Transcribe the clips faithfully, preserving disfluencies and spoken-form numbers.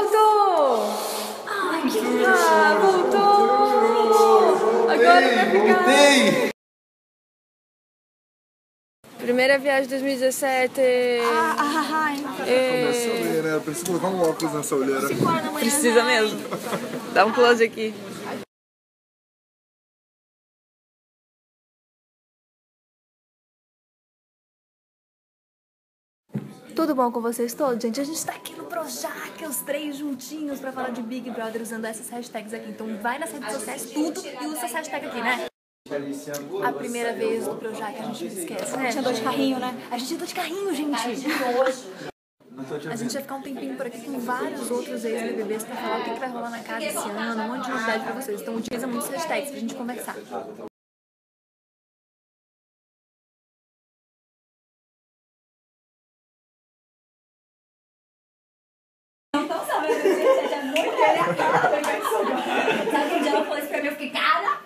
Voltou! Ai, que ah, voltou! Voltei, agora vai ficar! Voltei. Primeira viagem dois mil e dezessete! Ah, ah, ah, ah. É. Né? Precisa colocar um óculos nessa olheira. Precisa mesmo. Dá um close aqui. Tudo bom com vocês todos, gente? A gente tá aqui no Projac, os três juntinhos, pra falar de Big Brother usando essas hashtags aqui. Então vai nas redes sociais tudo e usa essa hashtag aqui, né? A primeira vez do Projac a gente não esquece, né? A gente andou de carrinho, né? A gente andou de carrinho, gente! A gente vai ficar um tempinho por aqui com vários outros ex-B B Bs pra falar o que, que vai rolar na casa esse ano, um monte de novidade pra vocês. Então utiliza muitos hashtags pra gente conversar. Então sabe, eu disse, já muito delicada, eu quero sobrar. Sabe que um dia ela falou isso pra mim, eu fiquei, cara!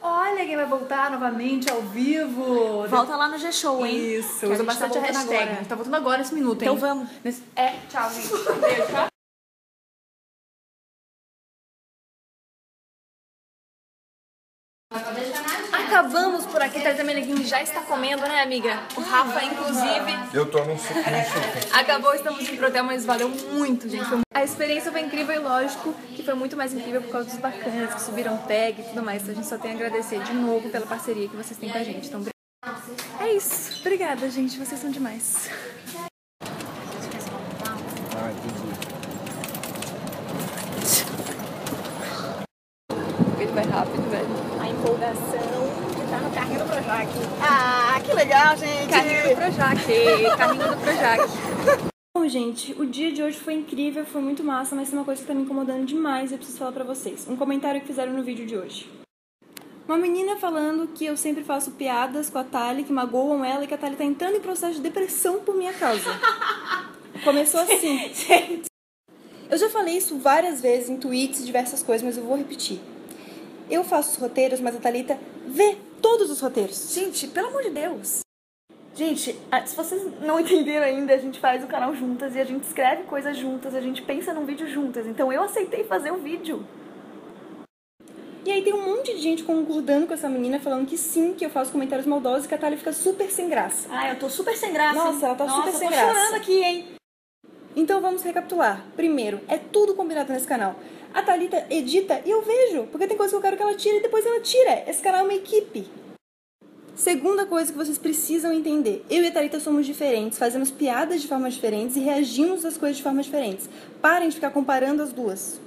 Olha quem vai voltar novamente ao vivo. Volta lá no G-Show, hein? Isso, usa bastante a hashtag. Agora. Tá voltando agora esse minuto, então, hein? Então vamos. Nesse... É, tchau, gente. Beijo, tchau. Acabamos por aqui, Thaís Meneghini já está comendo, né, amiga? O Rafa, inclusive. Eu tô num suco. Acabou, estamos indo pro hotel, mas valeu muito, gente. A experiência foi incrível e lógico que foi muito mais incrível por causa dos bacanas que subiram tag e tudo mais. Então a gente só tem a agradecer de novo pela parceria que vocês têm com a gente. Então, é isso. Obrigada, gente. Vocês são demais. Ele vai rápido, velho. Empolgação de estar no carrinho do Projac. Ah, que legal, gente! Carrinho do Projac, carrinho do Projac. Bom, gente, o dia de hoje foi incrível, foi muito massa, mas tem uma coisa que tá me incomodando demais e eu preciso falar pra vocês. Um comentário que fizeram no vídeo de hoje. Uma menina falando que eu sempre faço piadas com a Thali, que magoam ela e que a Thali tá entrando em processo de depressão por minha causa. Começou assim. Gente, eu já falei isso várias vezes em tweets e diversas coisas, mas eu vou repetir. Eu faço os roteiros, mas a Thalita vê todos os roteiros. Gente, pelo amor de Deus. Gente, se vocês não entenderam ainda, a gente faz o canal juntas e a gente escreve coisas juntas, a gente pensa num vídeo juntas. Então eu aceitei fazer um vídeo. E aí tem um monte de gente concordando com essa menina, falando que sim, que eu faço comentários maldosos e que a Thalita fica super sem graça. Ah, eu tô super sem graça. Nossa, ela tá Nossa, super sem graça. Nossa, tô chorando aqui, hein? Então vamos recapitular. Primeiro, é tudo combinado nesse canal. A Thalita edita e eu vejo, porque tem coisa que eu quero que ela tire e depois ela tira. Esse canal é uma equipe. Segunda coisa que vocês precisam entender. Eu e a Thalita somos diferentes, fazemos piadas de formas diferentes e reagimos às coisas de formas diferentes. Parem de ficar comparando as duas.